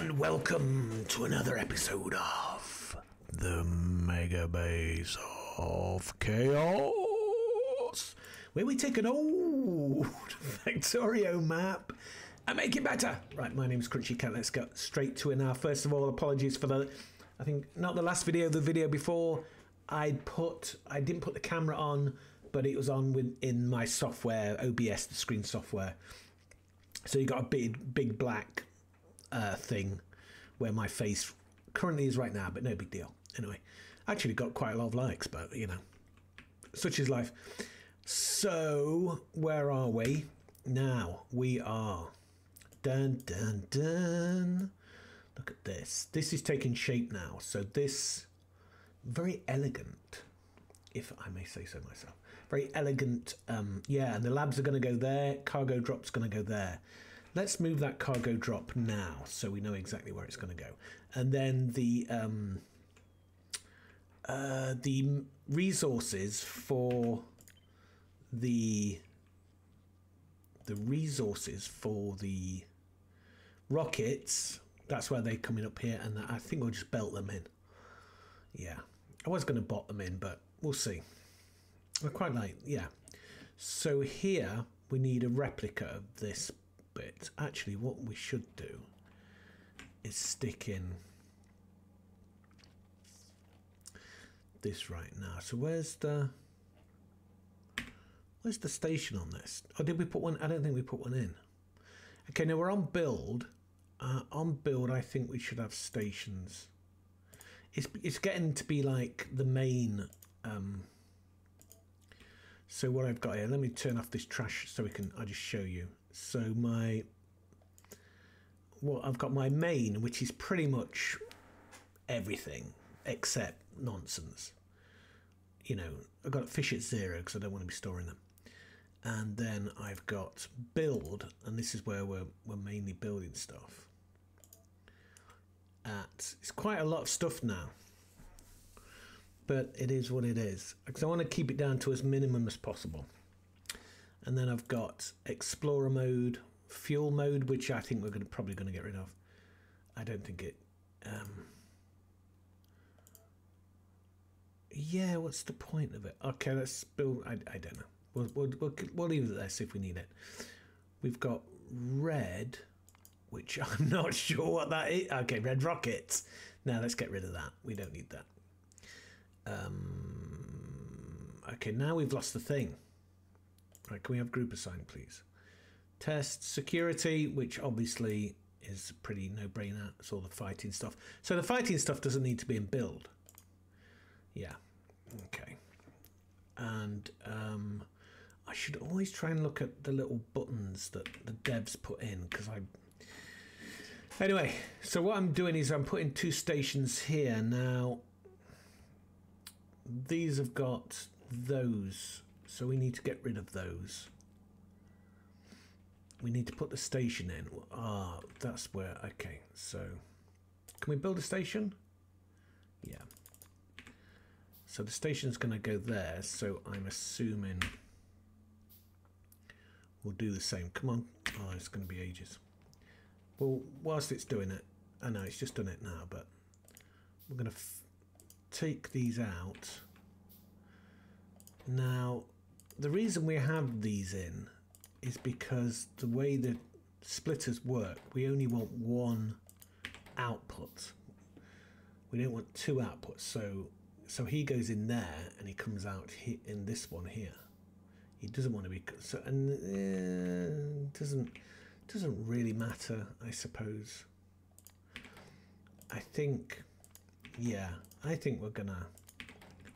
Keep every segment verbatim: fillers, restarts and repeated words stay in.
and welcome to another episode of the Megabase of Chaos, where we take an old Factorio map and make it better. Right, my name's Crunchy Cat. Let's go straight to it now. First of all, apologies for the, I think, not the last video, the video before. I put, I didn't put the camera on, but it was on within my software, O B S, the screen software. So you got a big, big black uh, thing where my face currently is right now, but no big deal. Anyway, actually got quite a lot of likes, but you know, such is life. So where are we now? We are dun dun dun. Look at this. This is taking shape now. So this very elegant, if I may say so myself. Very elegant, um, yeah, and the labs are going to go there, cargo drop's going to go there. Let's move that cargo drop now so we know exactly where it's going to go. And then the um, uh, the resources for the, the resources for the rockets, that's where they're coming up here, and I think we'll just belt them in. Yeah, I was going to bot them in, but we'll see. I quite like, yeah. So here we need a replica of this bit. Actually, what we should do is stick in this right now. So where's the where's the station on this? Oh, did we put one? I don't think we put one in. Okay, now we're on build. Uh, on build, I think we should have stations. It's it's getting to be like the main. Um, So what I've got here, let me turn off this trash so we can, I'll just show you. So my, well, I've got my main, which is pretty much everything except nonsense. You know, I've got fish at zero because I don't want to be storing them. And then I've got build, and this is where we're, we're mainly building stuff. At, it's quite a lot of stuff now. But it is what it is, because I want to keep it down to as minimum as possible. And then I've got explorer mode, fuel mode, which I think we're going to, probably going to get rid of. I don't think it... Um, yeah, what's the point of it? Okay, let's build... I, I don't know. We'll, we'll, we'll, we'll leave it there, see if we need it. We've got red, which I'm not sure what that is. Okay, red rockets. Now let's get rid of that. We don't need that. Um, okay, now we've lost the thing. Right, can we have group assigned, please? Test security, which obviously is pretty no-brainer. It's all the fighting stuff. So the fighting stuff doesn't need to be in build. Yeah, okay. And um, I should always try and look at the little buttons that the devs put in, because I... Anyway, so what I'm doing is I'm putting two stations here now. These have got those, so we need to get rid of those. We need to put the station in. Ah, that's where, okay, so can we build a station? Yeah. So the station's going to go there, so I'm assuming we'll do the same. Come on. Oh, it's going to be ages. Well, whilst it's doing it, I know it's just done it now, but we're going to... take these out. Now the reason we have these in is because the way the splitters work, we only want one output. We don't want two outputs, so so he goes in there and he comes out he, in this one here. He doesn't want to be so, and uh, doesn't doesn't really matter, I suppose. I think, yeah, I think we're gonna,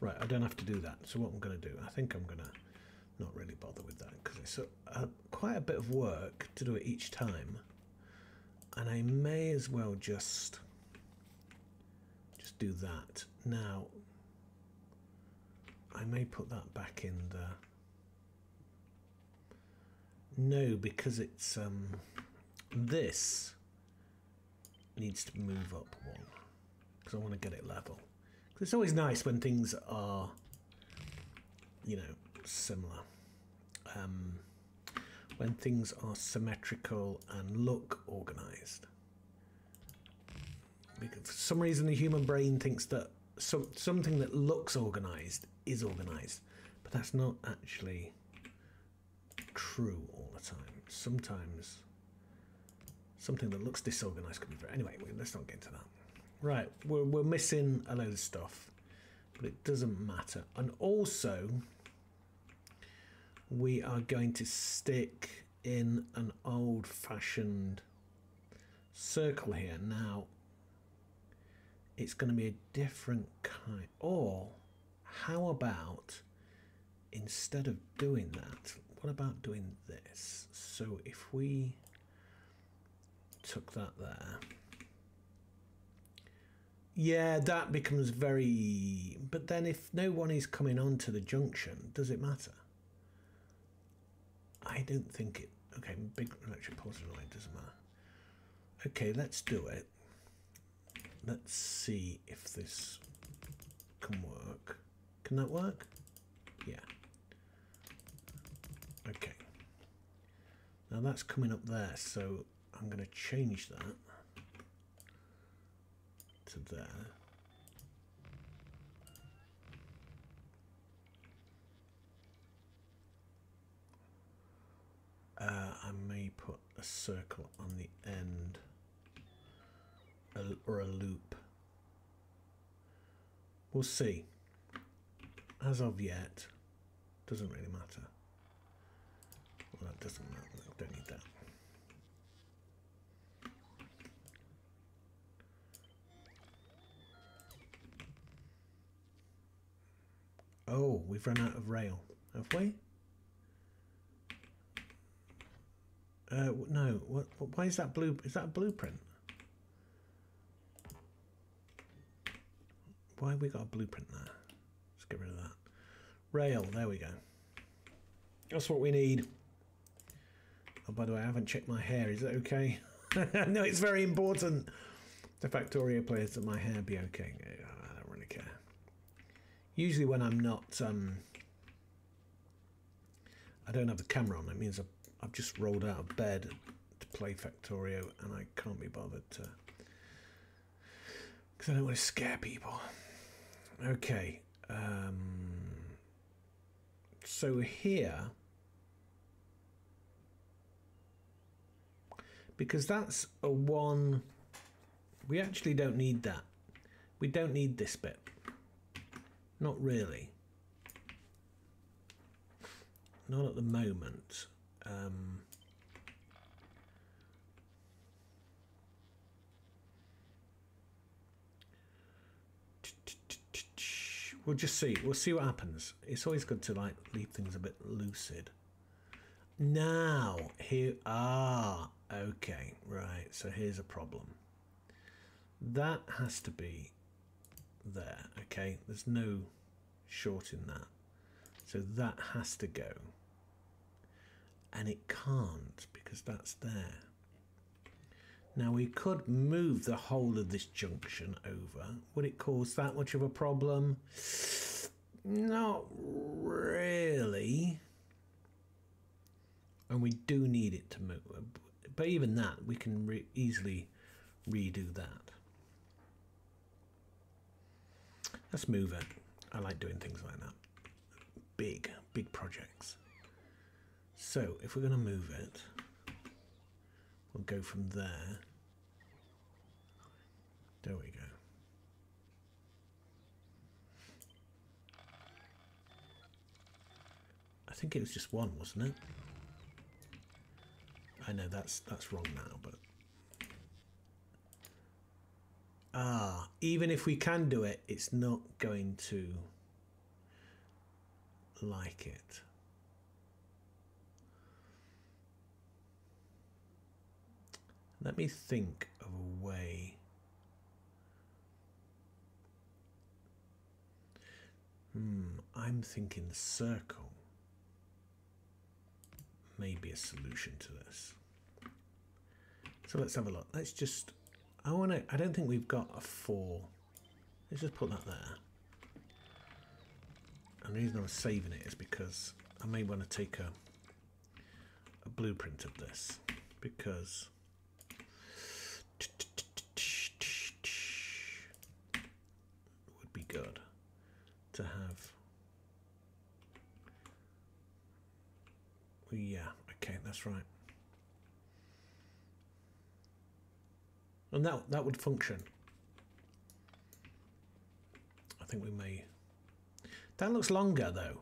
right, I don't have to do that. So what I'm gonna do, I think I'm gonna not really bother with that, because it's a, a, quite a bit of work to do it each time, and I may as well just just do that. Now I may put that back in the, no, because it's um this needs to move up one, because I want to get it level. It's always nice when things are, you know, similar. Um, when things are symmetrical and look organised. for some reason the human brain thinks that some, something that looks organized is organized, but that's not actually true all the time. Sometimes something that looks disorganized could be very... Anyway, let's not get into that. Right, we're, we're missing a load of stuff, but it doesn't matter. And also, we are going to stick in an old-fashioned circle here. Now, it's going to be a different kind. Or, how about, instead of doing that, what about doing this? So if we took that there... Yeah, that becomes very... But then if no one is coming on to the junction, does it matter? I don't think it... Okay, big electric pulsing line doesn't matter. Okay, let's do it. Let's see if this can work. Can that work? Yeah. Okay. Now that's coming up there, so I'm going to change that to there. Uh, I may put a circle on the end or a loop. We'll see. As of yet, doesn't really matter. Well, that doesn't matter. I don't need that. Oh, we've run out of rail, have we? Uh, no. What, what? Why is that blue? Is that a blueprint? Why have we got a blueprint there? Let's get rid of that. Rail. There we go. That's what we need. Oh, by the way, I haven't checked my hair. Is that okay? No, it's very important. The Factorio players that my hair be okay. I don't really care. Usually when I'm not, um, I don't have the camera on, it means I've, I've just rolled out of bed to play Factorio and I can't be bothered to, because I don't want to scare people. Okay, um, so here, because that's a one, we actually don't need that. We don't need this bit. Not really. Not at the moment. Um, we'll just see. We'll see what happens. It's always good to like leave things a bit lucid. Now, here... Ah, okay. Right, so here's a problem. That has to be... there. Okay, there's no shorting that, so that has to go, and it can't because that's there. Now we could move the whole of this junction over. Would it cause that much of a problem? Not really, and we do need it to move, but even that we can re easily redo that. Let's move it. I like doing things like that. Big, big projects. So if we're going to move it, we'll go from there. There we go. I think it was just one, wasn't it? I know that's that's wrong now, but... Ah, even if we can do it, it's not going to like it. Let me think of a way. Hmm, I'm thinking the circle may be a solution to this. So let's have a look. Let's just... I want to, I don't think we've got a four. Let's just put that there. And the reason I'm saving it is because I may want to take a, a blueprint of this, because That's right. And that, that would function. I think we may... That looks longer, though.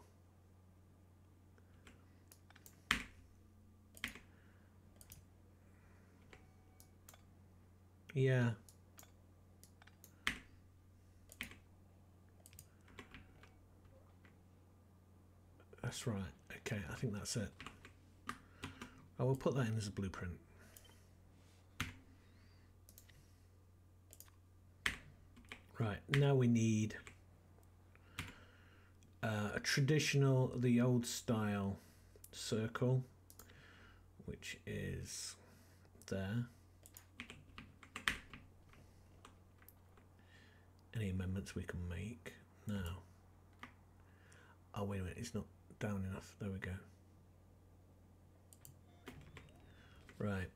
Yeah. That's right. Okay, I think that's it. I will put that in as a blueprint. Right, now we need uh, a traditional, the old style circle, which is there. Any amendments we can make now? Oh, wait a minute, it's not down enough. There we go. Right.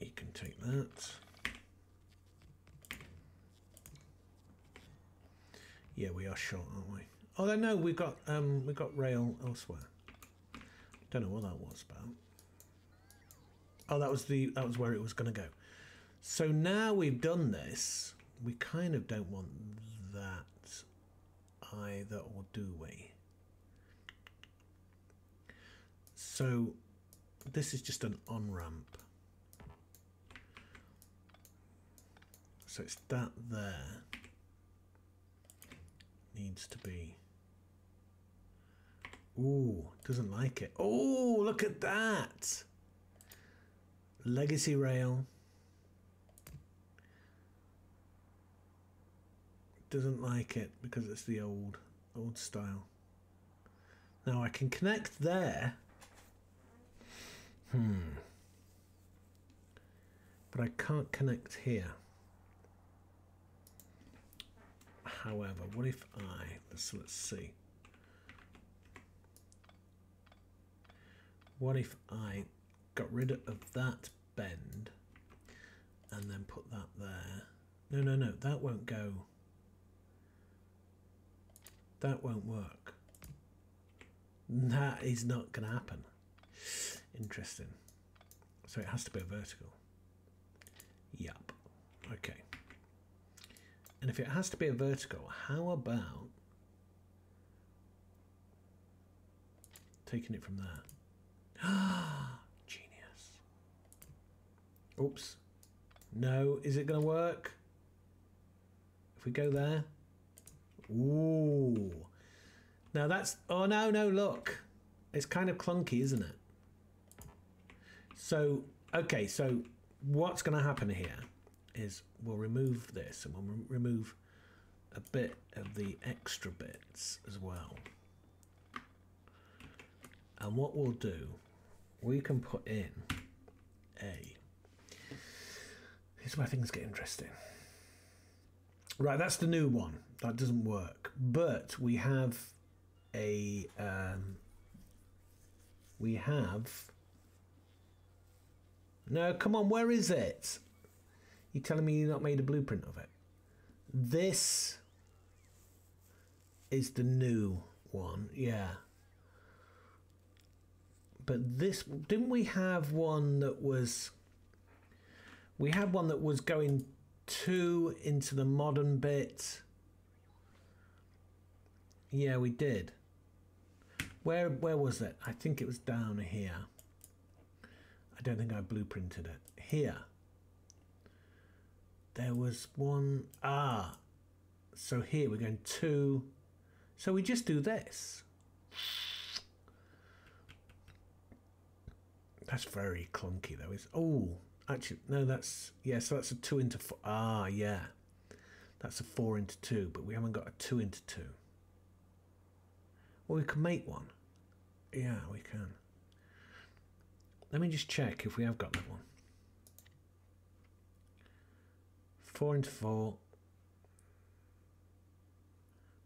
You can take that. Yeah, we are short, aren't we? Oh, no, no, we've got um, we've got rail elsewhere. Don't know what that was about. Oh, that was the that was where it was going to go. So now we've done this. We kind of don't want that either, or do we? So this is just an on-ramp. So it's that there needs to be. Ooh, doesn't like it. Oh, look at that. Legacy rail. Doesn't like it because it's the old old style. Now I can connect there. Hmm. But I can't connect here. However, what if I let's let's see. What if I got rid of that bend and then put that there? No, no, no, that won't go. That won't work. That is not going to happen. Interesting. So it has to be a vertical. Yup. Okay. And if it has to be a vertical, how about taking it from there? Ah, genius. Oops. No, is it going to work? If we go there. Ooh. Now that's... Oh, no, no, look. It's kind of clunky, isn't it? So, okay, so what's going to happen here is we'll remove this and we'll re remove a bit of the extra bits as well. And what we'll do, we can put in a... Here's where things get interesting. Right, that's the new one. That doesn't work, but we have a um, we have no. Come on, where is it? You're telling me you've not made a blueprint of it. This is the new one, yeah. But this didn't we have one that was? We had one that was going two into the modern bit. Yeah, we did. Where where was it? I think it was down here. I don't think I blueprinted it. Here. There was one. Ah. So here we're going to. So we just do this. That's very clunky though. It's, oh, actually, no, that's. Yeah, so that's a two into four. Ah, yeah. That's a four into two, but we haven't got a two into two. Well, we can make one. Yeah, we can. Let me just check if we have got that one. Four into four.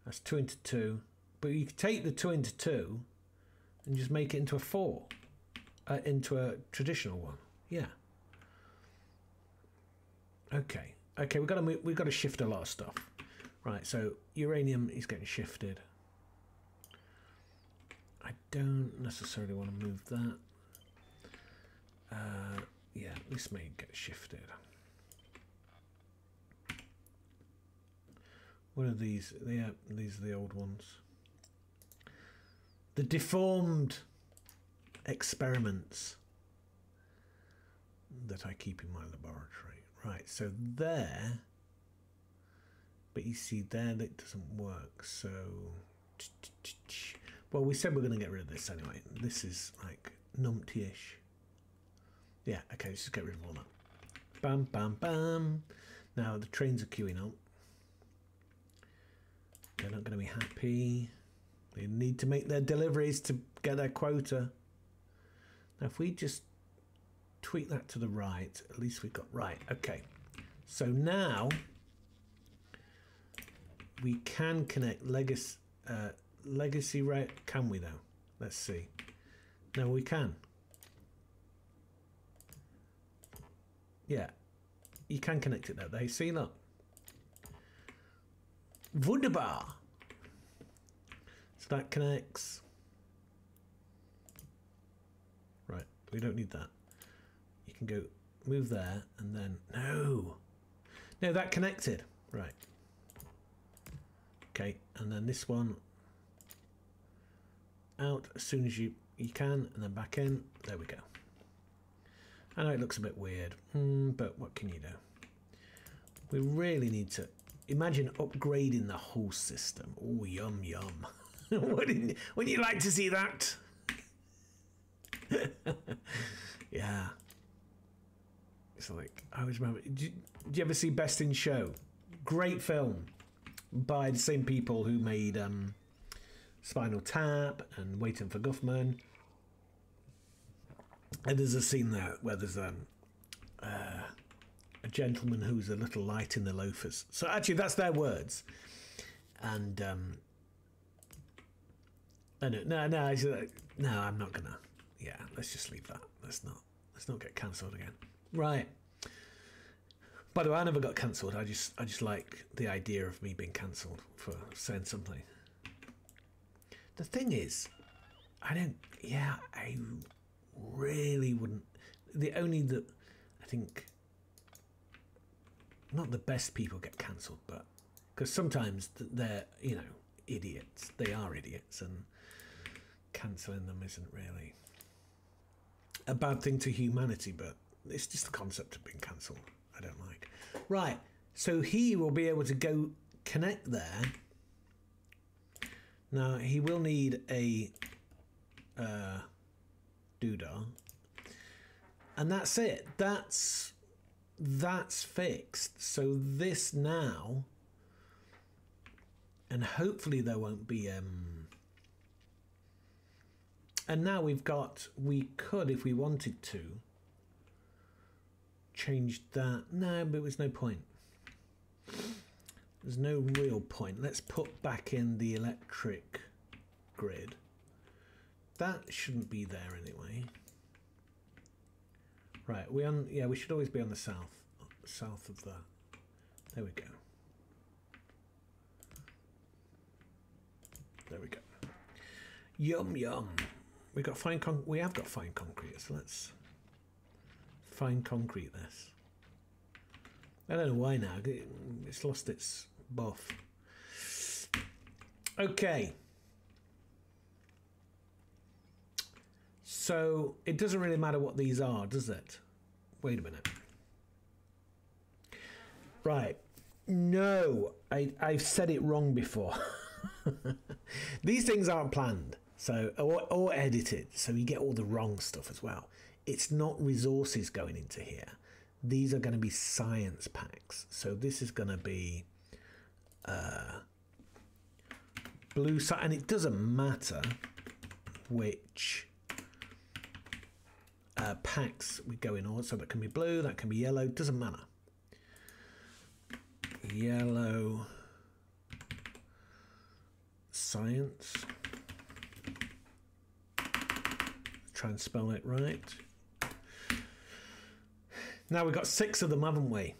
That's two into two. But you could take the two into two and just make it into a four. Uh, into a traditional one. Yeah. Okay. Okay, we've got to, we've got to shift a lot of stuff. Right, so uranium is getting shifted. I don't necessarily want to move that. Uh, yeah, this may get shifted. What are these? Yeah, these are the old ones. The deformed experiments that I keep in my laboratory. Right, so there, but you see there that doesn't work, so... Well, we said we're going to get rid of this anyway. This is like numpty-ish. Yeah, okay, let's just get rid of all that. Bam, bam, bam. Now the trains are queuing up. They're not going to be happy. They need to make their deliveries to get their quota. Now if we just tweak that to the right, at least we've got right. Okay, so now we can connect legacy... Uh, legacy route, can we though? Let's see. No, we can. Yeah, you can connect it that way. See, look. Wunderbar. So that connects. Right, we don't need that. You can go move there and then no, no, that connected. Right. Okay, and then this one out as soon as you, you can, and then back in. There we go. I know it looks a bit weird, mm, but what can you do? We really need to imagine upgrading the whole system. Oh, yum, yum. Wouldn't, wouldn't you like to see that? Yeah. It's like, I always remember, did you, did you ever see Best in Show? Great film. By the same people who made um, Spinal Tap and Waiting for Guffman. And there's a scene there where there's um, uh, a gentleman who's a little light in the loafers. So actually that's their words. And um, I know, no, no, no, I'm not gonna. Yeah, let's just leave that. Let's not, let's not get cancelled again. Right. By the way, I never got cancelled. I just, I just like the idea of me being cancelled for saying something. The thing is, I don't. Yeah, I really wouldn't. The only that I think, not the best people get cancelled, but because sometimes they're, you know, idiots. They are idiots, and cancelling them isn't really a bad thing to humanity. But it's just the concept of being cancelled. I don't like. Right, so he will be able to go connect there. Now he will need a uh, doodah, and that's it. That's that's fixed. So this now, and hopefully there won't be. Um, and now we've got. We could, if we wanted to. Changed that. No, but it was no point. There's no real point. Let's put back in the electric grid. That shouldn't be there anyway. Right, we on. Yeah, we should always be on the south, south of that. There we go. There we go. Yum yum. We got fine con. We have got fine concrete. So let's. Fine concrete this. I don't know why now. It's lost its buff. Okay. So it doesn't really matter what these are, does it? Wait a minute. Right. No, I, I've said it wrong before. These things aren't planned, so or, or edited, so you get all the wrong stuff as well. It's not resources going into here. These are going to be science packs. So this is going to be uh, blue sky, and it doesn't matter which uh, packs we go in on. So that can be blue, that can be yellow, doesn't matter. Yellow science. Try and spell it right. Now we've got six of them, haven't we?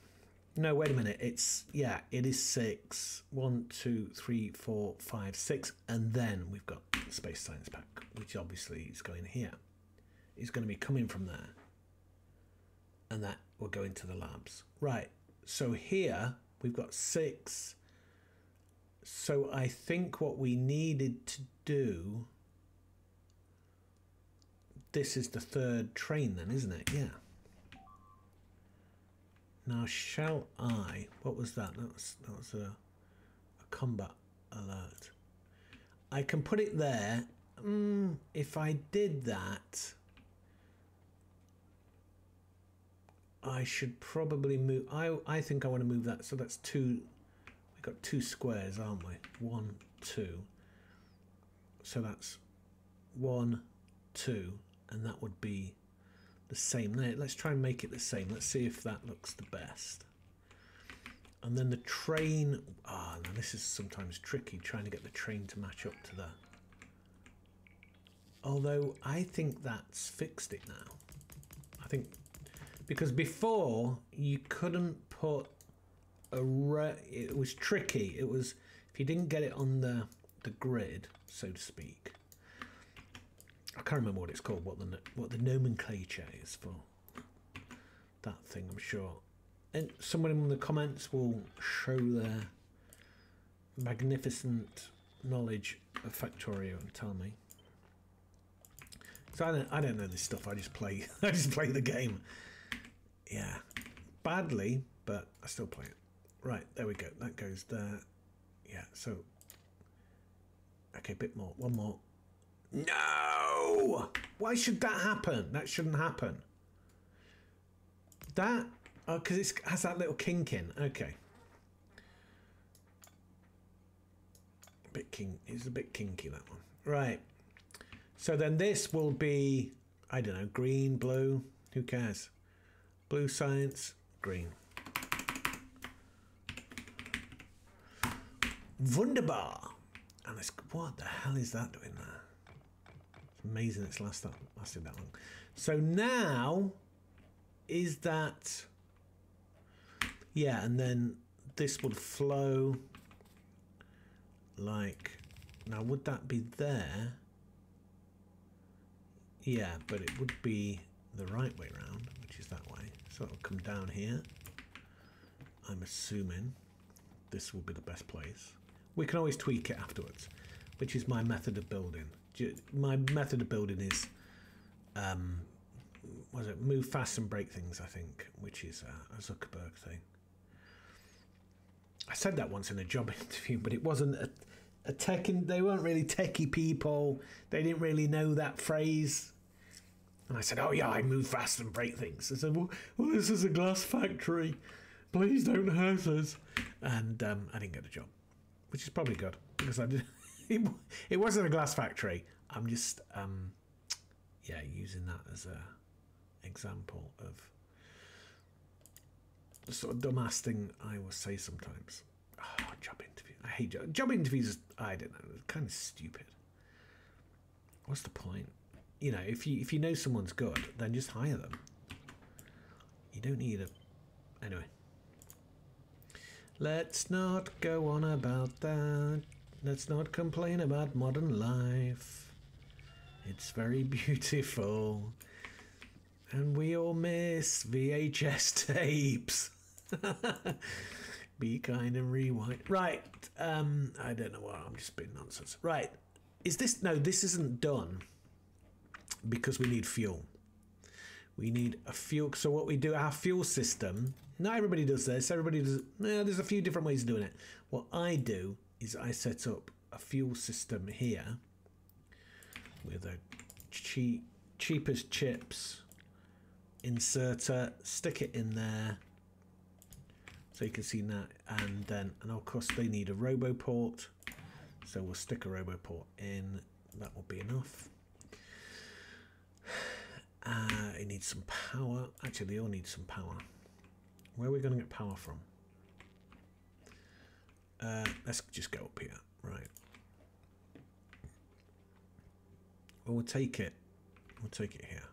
No, wait a minute. It's, yeah, it is six. One, two, three, four, five, six. And then we've got the Space Science Pack, which obviously is going here. It's going to be coming from there. And that will go into the labs. Right. So here we've got six. So I think what we needed to do... This is the third train then, isn't it? Yeah. Now, shall I... What was that? That was, that was a, a combat alert. I can put it there. Mm, if I did that, I should probably move... I, I think I want to move that. So that's two... We've got two squares, aren't we? One, two. So that's one, two. And that would be... the same. Let's try and make it the same. Let's see if that looks the best. And then the train. Ah, oh, now this is sometimes tricky, trying to get the train to match up to that. Although I think that's fixed it now. I think because before you couldn't put a re it was tricky. It was if you didn't get it on the the grid, so to speak. I can't remember what it's called, what the what the nomenclature is for that thing, I'm sure. And someone in the comments will show their magnificent knowledge of Factorio and tell me. So I don't I don't know this stuff. I just play I just play the game. Yeah, badly, but I still play it. Right, there we go. That goes there. Yeah. So okay, a bit more. One more. No! Why should that happen? That shouldn't happen. That... Oh, because it has that little kink in. Okay. A bit kink, it's a bit kinky, that one. Right. So then this will be... I don't know. Green, blue. Who cares? Blue science. Green. Wunderbar! And it's... What the hell is that doing there? Amazing it's last that lasted that long. So now is that, yeah, and then this would flow like, now would that be there? Yeah, but it would be the right way round, which is that way, so it'll come down here. I'm assuming this will be the best place. We can always tweak it afterwards, which is my method of building. My method of building is, um, what is it? Move fast and break things, I think, which is a Zuckerberg thing. I said that once in a job interview, but it wasn't a, a tech, in, they weren't really techie people. They didn't really know that phrase. And I said, oh yeah, I move fast and break things. I said, well, well this is a glass factory. Please don't hurt us. And um, I didn't get the job, which is probably good because I didn't. It, it wasn't a glass factory. I'm just, um, yeah, using that as a example of the sort of dumbass thing I will say sometimes. Oh, job interview. I hate job, job interviews. I don't know. It's kind of stupid. What's the point? You know, if you if you know someone's good, then just hire them. You don't need a. Anyway, let's not go on about that. Let's not complain about modern life. It's very beautiful. And we all miss V H S tapes. Be kind and rewind. Right. Um, I don't know why I'm just being nonsense. Right. Is this... No, this isn't done. Because we need fuel. We need a fuel... So what we do, our fuel system... Not everybody does this. Everybody does... No, there's a few different ways of doing it. What I do... is I set up a fuel system here with a cheap, cheapest chips inserter, stick it in there so you can see that, and then, and of course they need a RoboPort, so we'll stick a RoboPort in, that will be enough. Uh, it needs some power, actually they all need some power. Where are we going to get power from? Uh, let's just go up here, right? Well, we'll take it. We'll take it here.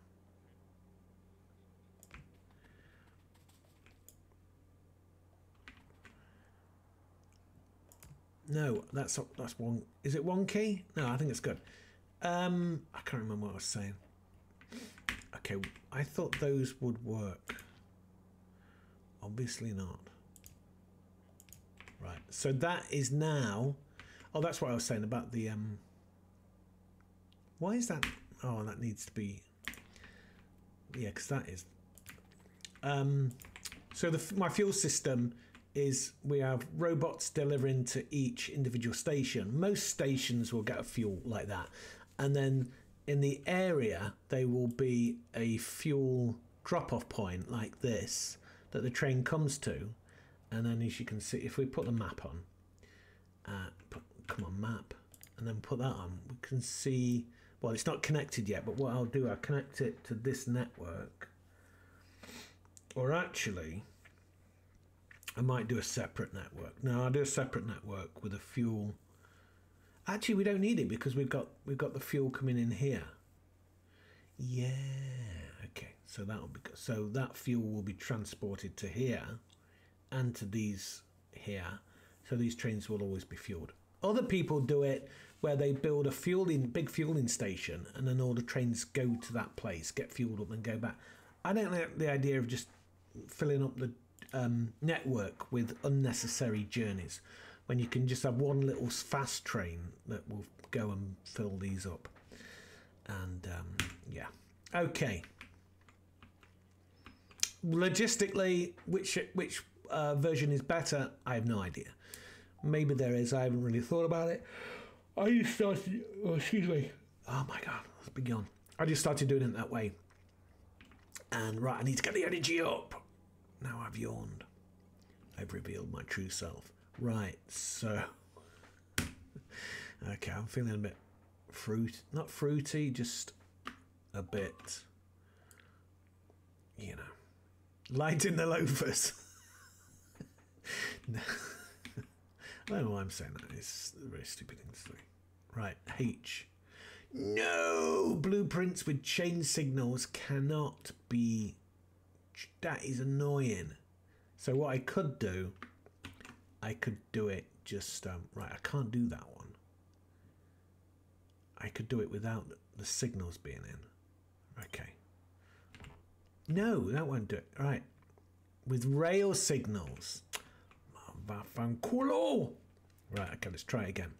No, that's that's one. Is it wonky? No, I think it's good. Um, I can't remember what I was saying. Okay, I thought those would work. Obviously not. Right, so that is now... Oh, that's what I was saying about the... Um, why is that... Oh, that needs to be... Yeah, because that is... Um, so the, my fuel system is we have robots delivering to each individual station. Most stations will get a fuel like that. And then in the area, there will be a fuel drop-off point like this that the train comes to. And then as you can see, if we put the map on, uh, put, come on, map, and then put that on, we can see, well, it's not connected yet, but what I'll do, I'll connect it to this network. Or actually, I might do a separate network. No, I'll do a separate network with a fuel. Actually, we don't need it because we've got we've got the fuel coming in here. Yeah. Okay. So that'll be good. So that fuel will be transported to here, and to these here. So these trains will always be fueled. Other people do it where they build a fueling big fueling station, and then all the trains go to that place, get fueled up, and go back. I don't like the idea of just filling up the um, network with unnecessary journeys when you can just have one little fast train that will go and fill these up. And um, yeah, okay. Logistically, which which uh, version is better? I have no idea. Maybe there is. I haven't really thought about it. I just started. Oh, excuse me. Oh my God, it's been gone. I just started doing it that way. And right, I need to get the energy up. Now I've yawned. I've revealed my true self. Right, so... Okay, I'm feeling a bit fruit... Not fruity, just a bit... You know. Light in the loafers. No. I don't know why I'm saying that. It's a very stupid thing to say. Right, H. No! Blueprints with chain signals cannot be... That is annoying. So what I could do, I could do it just... Um, right, I can't do that one. I could do it without the signals being in. Okay. No, that won't do it. Right. With rail signals. Mavafanculo! Right, okay, let's try it again.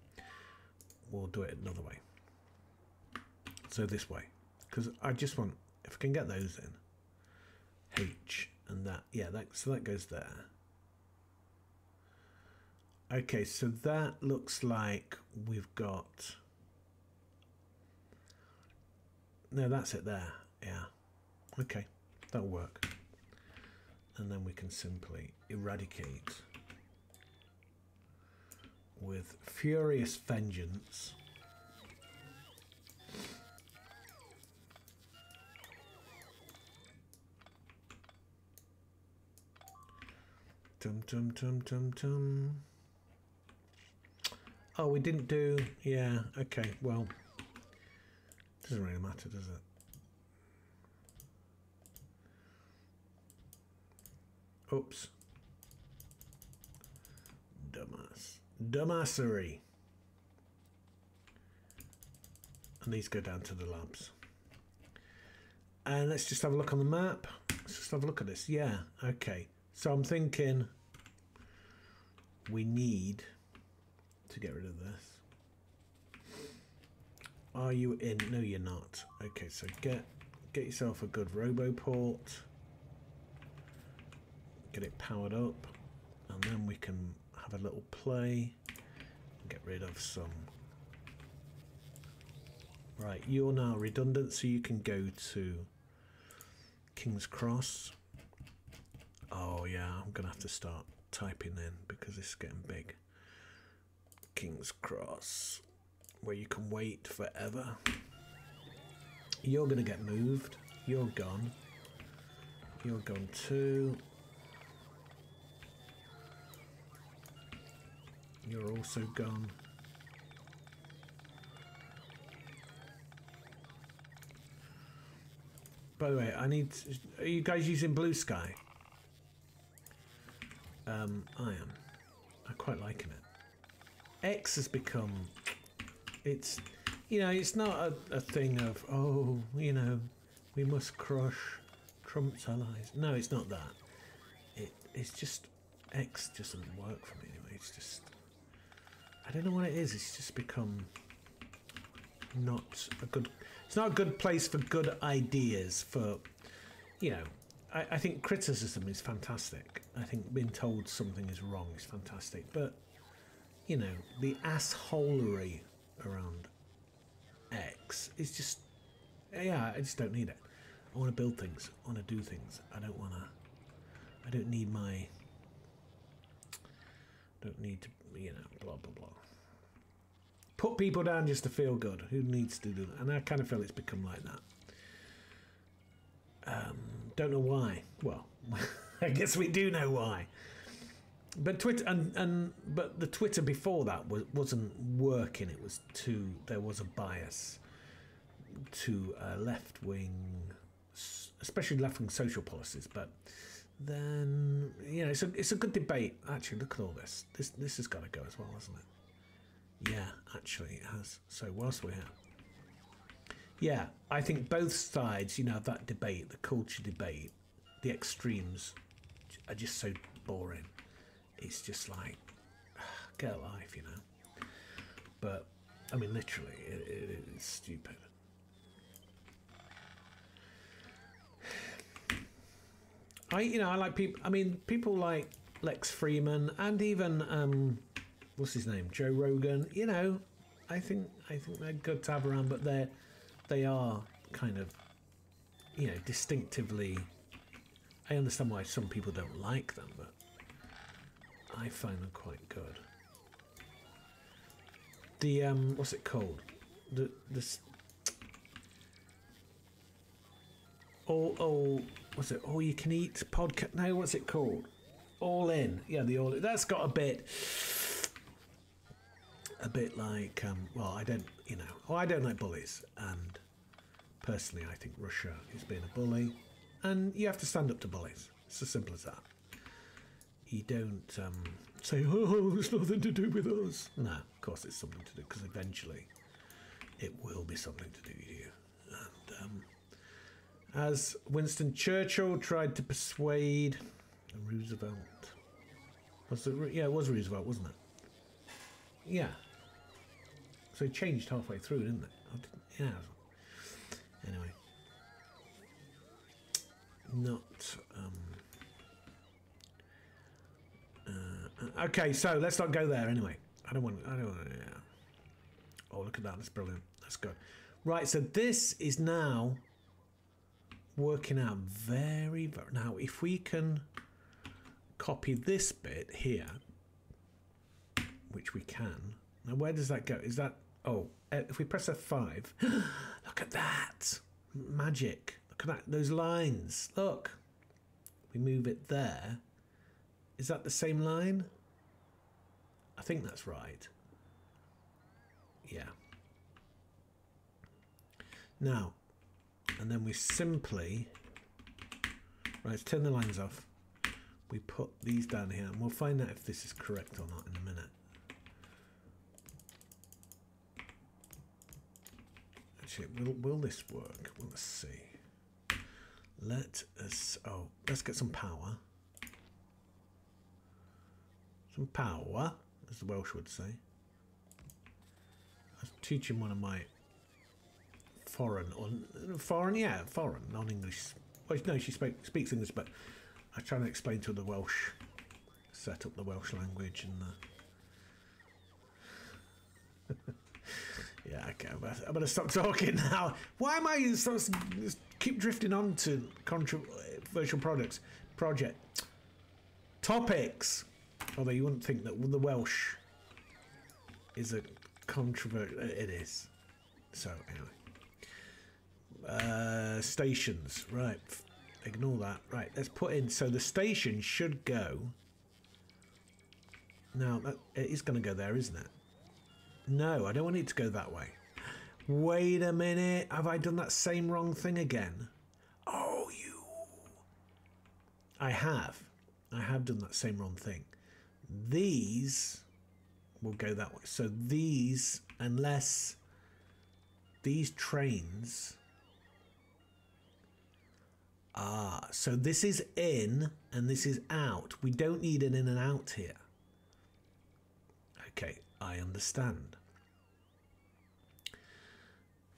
We'll do it another way. So this way, because I just want, if I can get those in, H and that, yeah, that, so that goes there. Okay, so that looks like we've got, no, that's it there, yeah. Okay, that'll work. And then we can simply eradicate with furious vengeance. Tum, tum, tum, tum, tum. Oh, we didn't do... Yeah, okay, well... Doesn't really matter, does it? Oops. Dumbass. Dumbassery. And these go down to the labs. And let's just have a look on the map. Let's just have a look at this. Yeah, okay. So I'm thinking we need to get rid of this. Are you in? No, you're not. Okay, so get get yourself a good RoboPort. Get it powered up. And then we can have a little play. And get rid of some. Right, you're now redundant, so you can go to King's Cross. Oh yeah, I'm gonna have to start typing in because this is getting big. King's Cross, where you can wait forever. You're gonna get moved. You're gone. You're gone too. You're also gone. By the way, I need to, are you guys using Blue Sky? Um, I am. I'm quite liking it. X has become. It's, you know, it's not a, a thing of, oh, you know, we must crush Trump's allies. No, it's not that. It, it's just, X just doesn't work for me anyway. It's just, I don't know what it is. It's just become not a good, it's not a good place for good ideas, for, you know, I, I think criticism is fantastic. I think being told something is wrong is fantastic. But, you know, the assholery around X is just, yeah, I just don't need it. I want to build things. I want to do things. I don't want to, I don't need my, don't need to, you know, blah, blah, blah. Put people down just to feel good. Who needs to do that? And I kind of feel it's become like that. Um, don't know why. Well, I guess we do know why. But Twitter and, and but the Twitter before that was, wasn't working. It was too. There was a bias to uh, left wing, especially left wing social policies. But then, you know, it's a it's a good debate. Actually, look at all this. This this has got to go as well, hasn't it? Yeah, actually, it has. So whilst we're here. Yeah, I think both sides, you know, that debate, the culture debate, the extremes are just so boring. It's just like, get a life, you know. But, I mean, literally, it, it, it's stupid. I, you know, I like people, I mean, people like Lex Friedman and even, um, what's his name, Joe Rogan, you know, I think, I think they're good to have around, but they're, they are kind of, you know, distinctively. I understand why some people don't like them, but I find them quite good. The um, what's it called? The this all all what's it? All you can eat podcast? No, what's it called? All In. Yeah, the All In. That's got a bit. A bit like, um, well, I don't, you know, oh, I don't like bullies. And personally, I think Russia is being a bully. And you have to stand up to bullies. It's as simple as that. You don't um, say, oh, it's nothing to do with us. No, of course it's something to do, because eventually it will be something to do with you. And um, as Winston Churchill tried to persuade Roosevelt. Was it, yeah, it was Roosevelt, wasn't it? Yeah. So it changed halfway through, didn't it? I didn't, yeah. Anyway. Not. Um, uh, okay, so let's not go there anyway. I don't want. I don't want. Yeah. Oh, look at that. That's brilliant. That's good. Right. So this is now working out very, very. Now, if we can copy this bit here, which we can. Now, where does that go? Is that, oh, if we press F five, look at that, magic. Look at that, those lines, look. We move it there. Is that the same line? I think that's right. Yeah. Now, and then we simply, right, let's turn the lines off. We put these down here, and we'll find out if this is correct or not in a minute. Actually, will, will this work? Well, let's see. Let us... Oh, let's get some power. Some power, as the Welsh would say. I was teaching one of my foreign... or foreign, yeah, foreign, non-English... Well, no, she spoke, speaks English, but I was trying to explain to her the Welsh... set up the Welsh language and the... Yeah, okay, I'm going to stop talking now. Why am I going to keep drifting on to controversial products? Project. Topics. Although you wouldn't think that the Welsh is a controversial... It is. So, anyway. Uh, stations. Right. Ignore that. Right, let's put in... So the station should go... Now, that, it is going to go there, isn't it? No, I don't want it to go that way. Wait a minute. Have I done that same wrong thing again? Oh, you. I have. I have done that same wrong thing. These will go that way. So these, unless these trains... Ah, so this is in and this is out. We don't need an in and out here. Okay, I understand.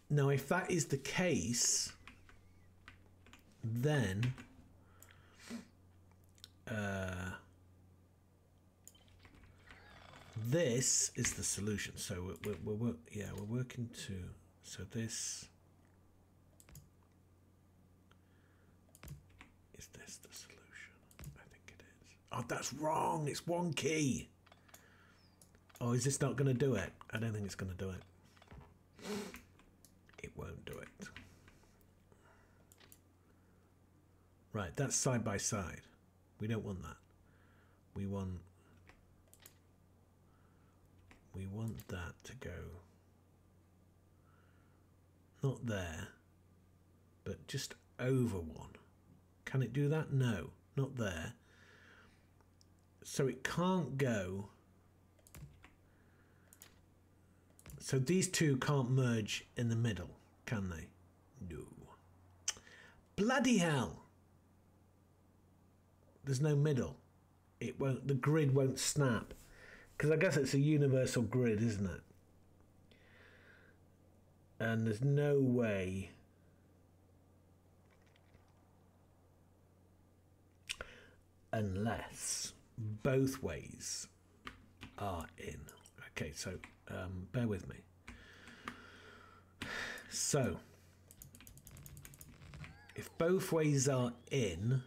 Now, if that is the case, then uh, this is the solution. So we're, we're, we're yeah we're working to so this. Is this the solution? I think it is. Oh, that's wrong. It's one key. Oh, is this not going to do it? I don't think it's going to do it. It won't do it. Right, that's side by side. We don't want that. We want... We want that to go... Not there, but just over one. Can it do that? No, not there. So it can't go. So these two can't merge in the middle, can they? No. Bloody hell. There's no middle. It won't, the grid won't snap. Because I guess it's a universal grid, isn't it? And there's no way. Unless both ways are in. Okay, so um, bear with me. So if both ways are in,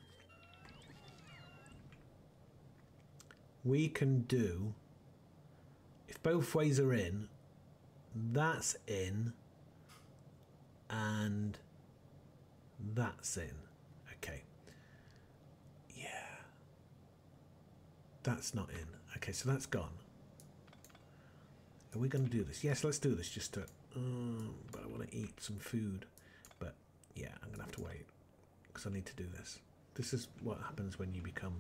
we can do, if both ways are in, that's in and that's in. Okay. Yeah. That's not in. Okay, so that's gone. Are we going to do this? Yes, let's do this just to... Um, but I want to eat some food. But, yeah, I'm going to have to wait. Because I need to do this. This is what happens when you become...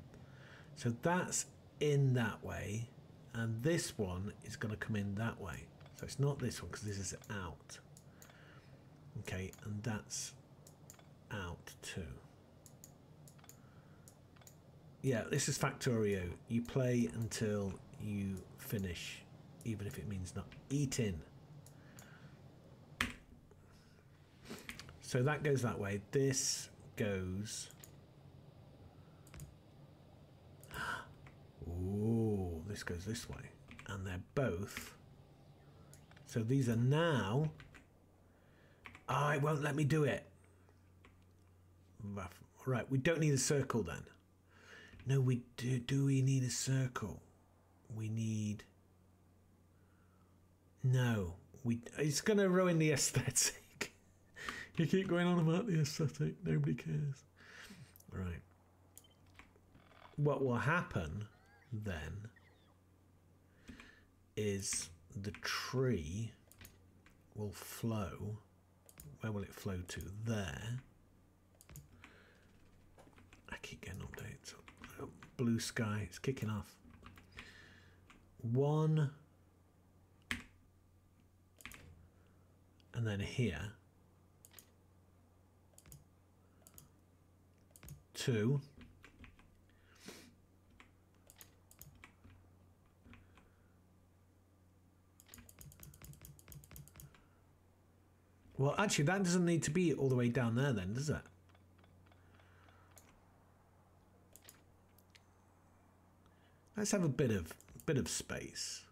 So that's in that way. And this one is going to come in that way. So it's not this one because this is out. Okay, and that's out too. Yeah, this is Factorio. You play until you finish, even if it means not eating. So that goes that way. This goes... Ooh, this goes this way. And they're both... So these are now... Ah, it won't let me do it. Right, we don't need a circle then. No, we do. Do we need a circle? We need. No, we. It's gonna ruin the aesthetic. You keep going on about the aesthetic. Nobody cares. Right. What will happen then is the tree will flow. Where will it flow to? There. I keep getting updates. Blue Sky, it's kicking off. One, and then here, two, well actually that doesn't need to be all the way down there then, does it? Let's have a bit of bit of space.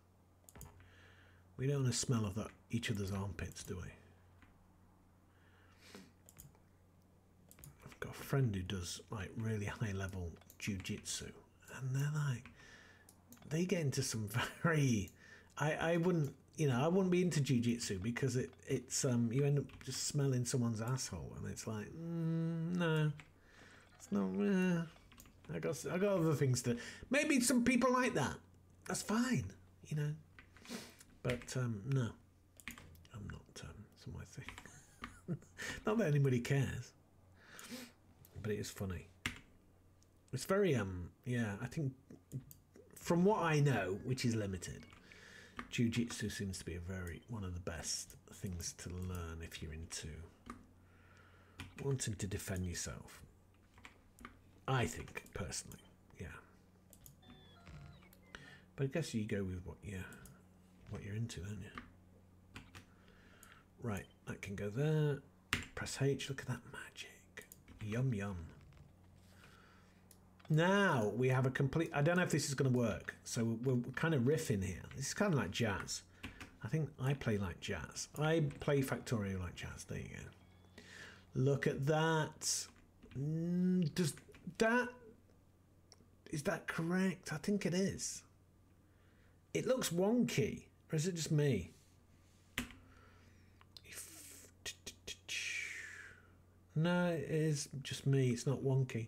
We don't want to smell of that, each other's armpits, do we? I've got a friend who does like really high level jiu-jitsu, and they're like, they get into some very. I I wouldn't, you know, I wouldn't be into jiu-jitsu because it it's um you end up just smelling someone's asshole, and it's like mm, no, it's not. Uh, I got, I got other things to... Maybe some people like that. That's fine, you know. But, um, no. I'm not, um, it's my thing. Not that anybody cares. But it is funny. It's very, um, yeah, I think... From what I know, which is limited, Jiu-Jitsu seems to be a very one of the best things to learn if you're into wanting to defend yourself. I think personally, yeah. But I guess you go with what you what you're into, don't you? Right, that can go there. Press H. Look at that magic. Yum yum. Now we have a complete... I don't know if this is going to work. So we're, we're kind of riffing here. This is kind of like jazz. I think I play like jazz. I play Factorio like jazz. There you go. Look at that. Mm, does that... Is that correct? I think it is. It looks wonky. Or is it just me? If, no, it is just me. It's not wonky.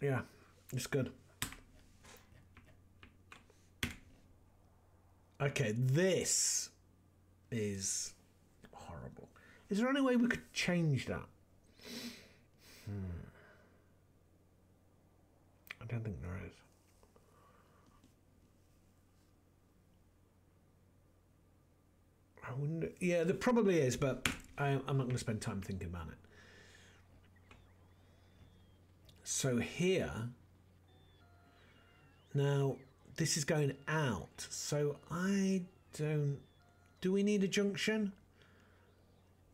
Yeah, it's good. Okay, this is horrible. Is there any way we could change that? Hmm. I don't think there is. I wonder. Yeah, there probably is, but I, I'm not going to spend time thinking about it. So here, now this is going out, so I don't, do we need a junction?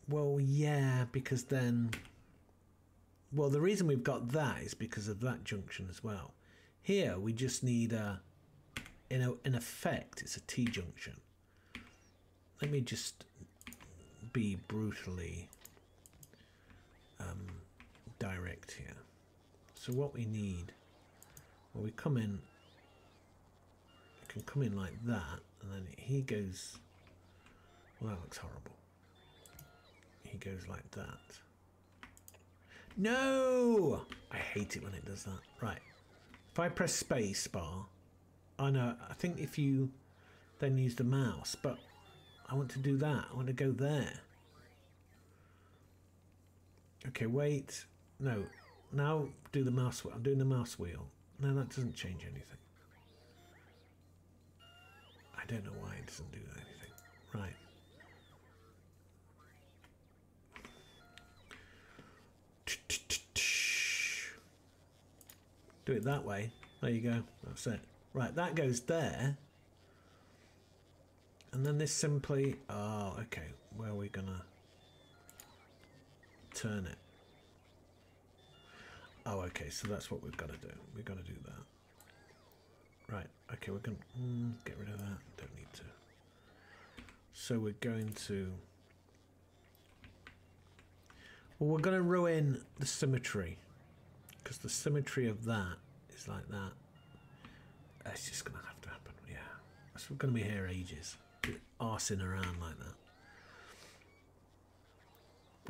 Well, yeah, because then, well, the reason we've got that is because of that junction as well. Here we just need a, in, a, in effect, it's a T-junction. Let me just be brutally um, direct here. So what we need, well, we come in, it can come in like that, and then he goes, well, that looks horrible. He goes like that. No! I hate it when it does that. Right. If I press space bar, I know, I think if you then use the mouse, but I want to do that. I want to go there. Okay, wait. No. Now do the mouse wheel. I'm doing the mouse wheel. No, that doesn't change anything. I don't know why it doesn't do anything. Right. Do it that way. There you go. That's it. Right, that goes there. And then this simply... Oh, okay. Where are we gonna turn it? Oh, okay, so that's what we've got to do. We've got to do that. Right, okay, we're going to mm, get rid of that. Don't need to. So we're going to... Well, we're going to ruin the symmetry. Because the symmetry of that is like that. It's just going to have to happen, yeah. So we're going to be here ages. Arsing around like that.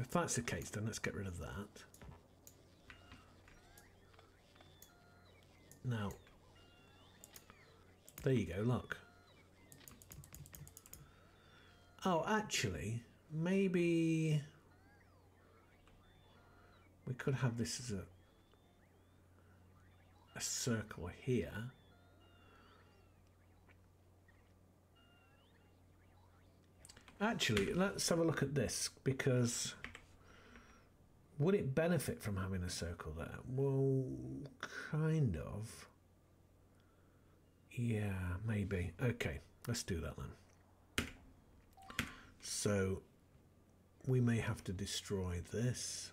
If that's the case, then let's get rid of that. Now, there you go, look. Oh, actually, maybe we could have this as a, a circle here. Actually, let's have a look at this, because would it benefit from having a circle there? Well, kind of. Yeah, maybe. Okay, let's do that then. So we may have to destroy this.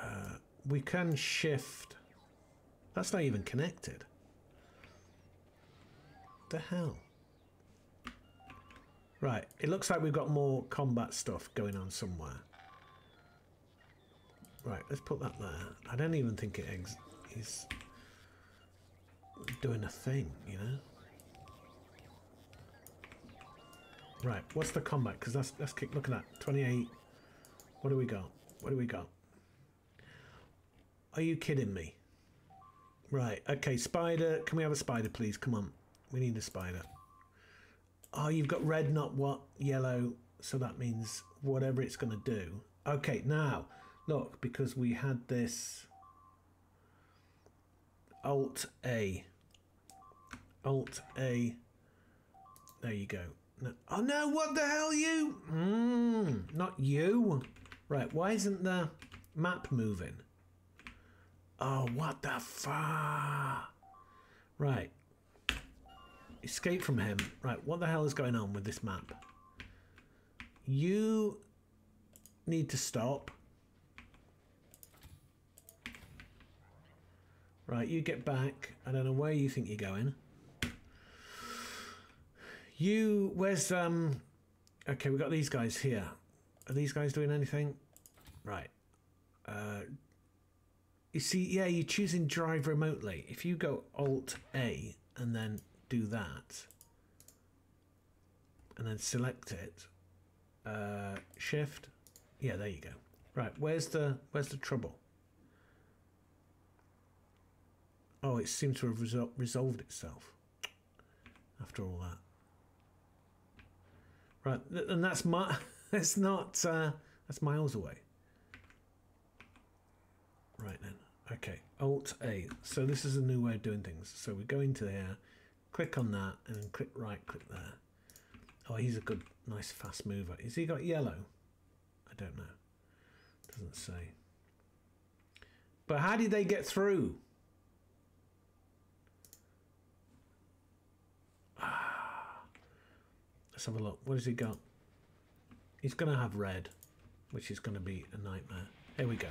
Uh, we can shift. That's not even connected. What the hell? Right, it looks like we've got more combat stuff going on somewhere. Right, let's put that there. I don't even think it ex is doing a thing, you know? Right, what's the combat? Because that's, that's kick. Look at that, twenty-eight. What do we got? What do we got? Are you kidding me? Right, okay, spider. Can we have a spider, please? Come on, we need a spider. Oh, you've got red, not what, yellow, so that means whatever it's going to do. Okay, now, look, because we had this Alt-A. Alt-A. There you go. No. Oh, no, what the hell, you? Mm, not you. Right, why isn't the map moving? Oh, what the fuck? Right. Escape from him. Right, what the hell is going on with this map? You need to stop. Right, you get back. I don't know where you think you're going. You, where's, um... Okay, we got these guys here. Are these guys doing anything? Right. Uh, you see, yeah, you're choosing drive remotely. If you go Alt-A and then do that, and then select it, uh, shift, yeah, there you go. Right, where's the, where's the trouble? Oh, it seems to have resol resolved itself after all that. Right, and that's my, that's not, uh, that's miles away. Right then, okay, Alt-A. So this is a new way of doing things. So we go into there, click on that, and then click right, click there. Oh, he's a good, nice fast mover. Has he got yellow? I don't know. Doesn't say. But how did they get through? Ah. Let's have a look. What has he got? He's going to have red, which is going to be a nightmare. Here we go.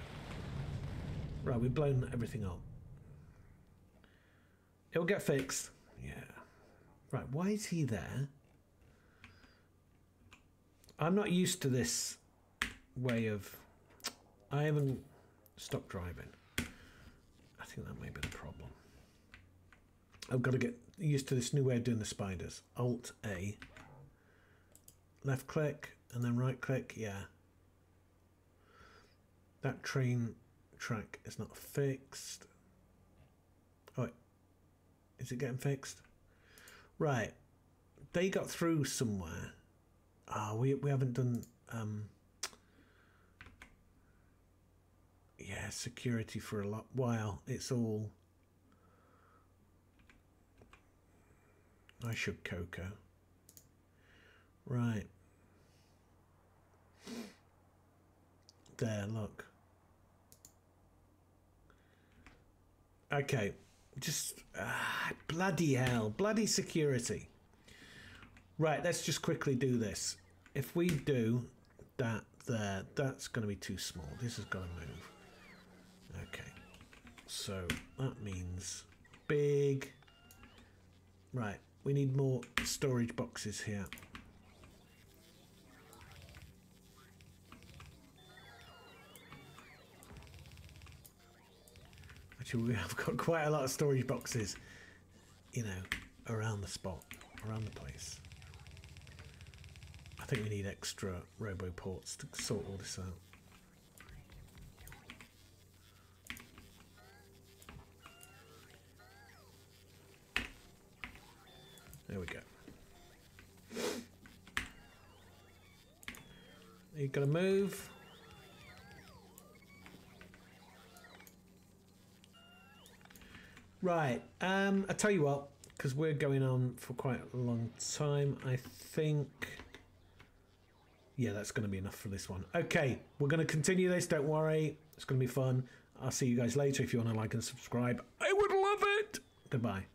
Right, we've blown everything up. It'll get fixed. Yeah. Right, why is he there? I'm not used to this way of... I haven't stopped driving. I think that may be the problem. I've got to get used to this new way of doing the spiders. Alt-A. Left click and then right click. Yeah. That train track is not fixed. Oh, is it getting fixed? Right. They got through somewhere. Ah, oh, we, we haven't done... Um, yeah, security for a lot while. It's all... I should Coco. Right. There, look. Okay. Just, ah, bloody hell. Bloody security. Right, let's just quickly do this. If we do that there, that's going to be too small. This is going to move. Okay. So, that means big. Right, we need more storage boxes here. Actually, we have got quite a lot of storage boxes, you know, around the spot, around the place. I think we need extra robo ports to sort all this out. There we go. You gotta move. Right, um, I tell you what, because we're going on for quite a long time, I think... Yeah, that's going to be enough for this one. Okay, we're going to continue this, don't worry. It's going to be fun. I'll see you guys later. If you want to like and subscribe, I would love it. Goodbye.